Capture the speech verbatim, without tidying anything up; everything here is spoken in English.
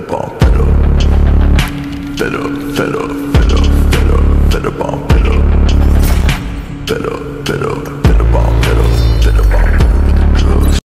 fed up, fed up, fed up, fed up, fed up, fed up, fed up, fed up.